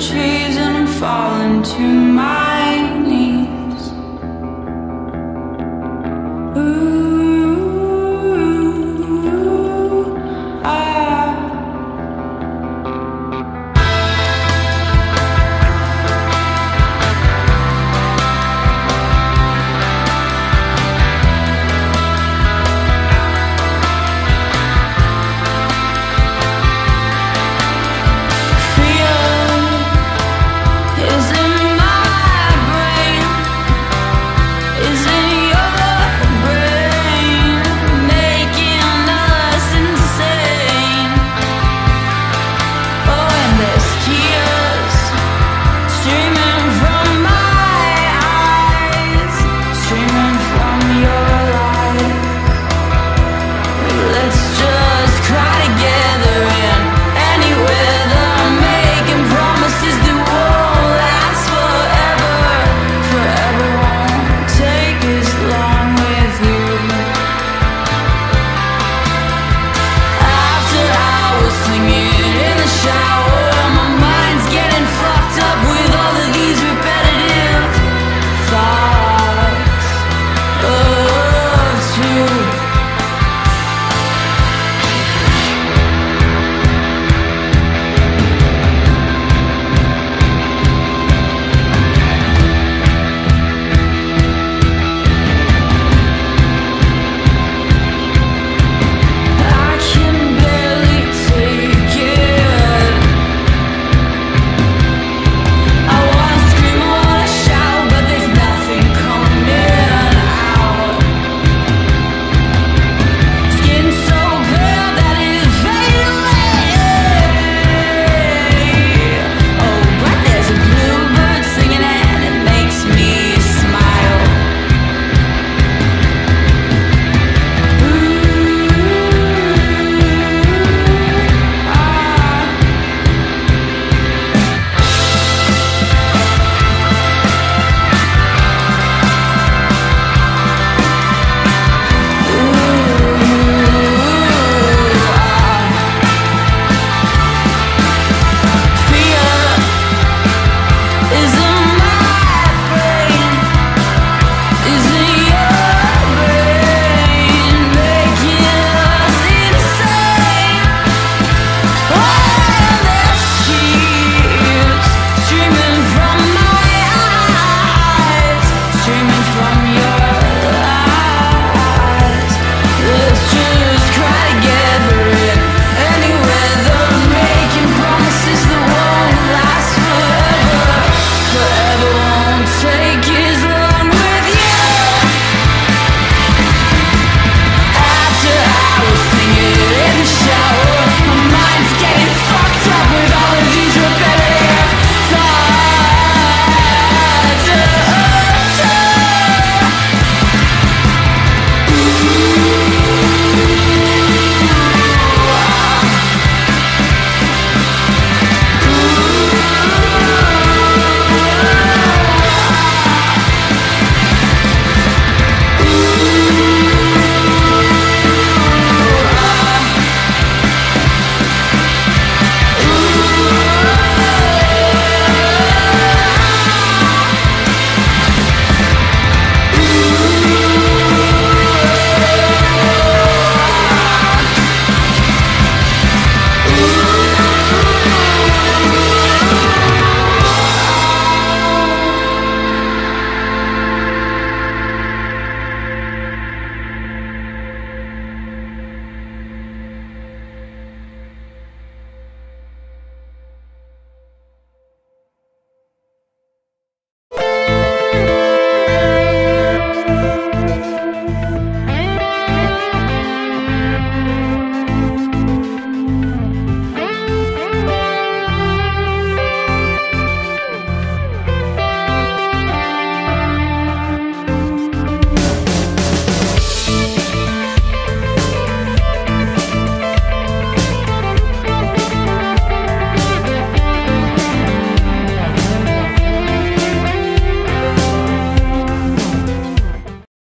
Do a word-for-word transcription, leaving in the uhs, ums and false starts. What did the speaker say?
trees and falling to my knees. Ooh, ah. Freedom is in from your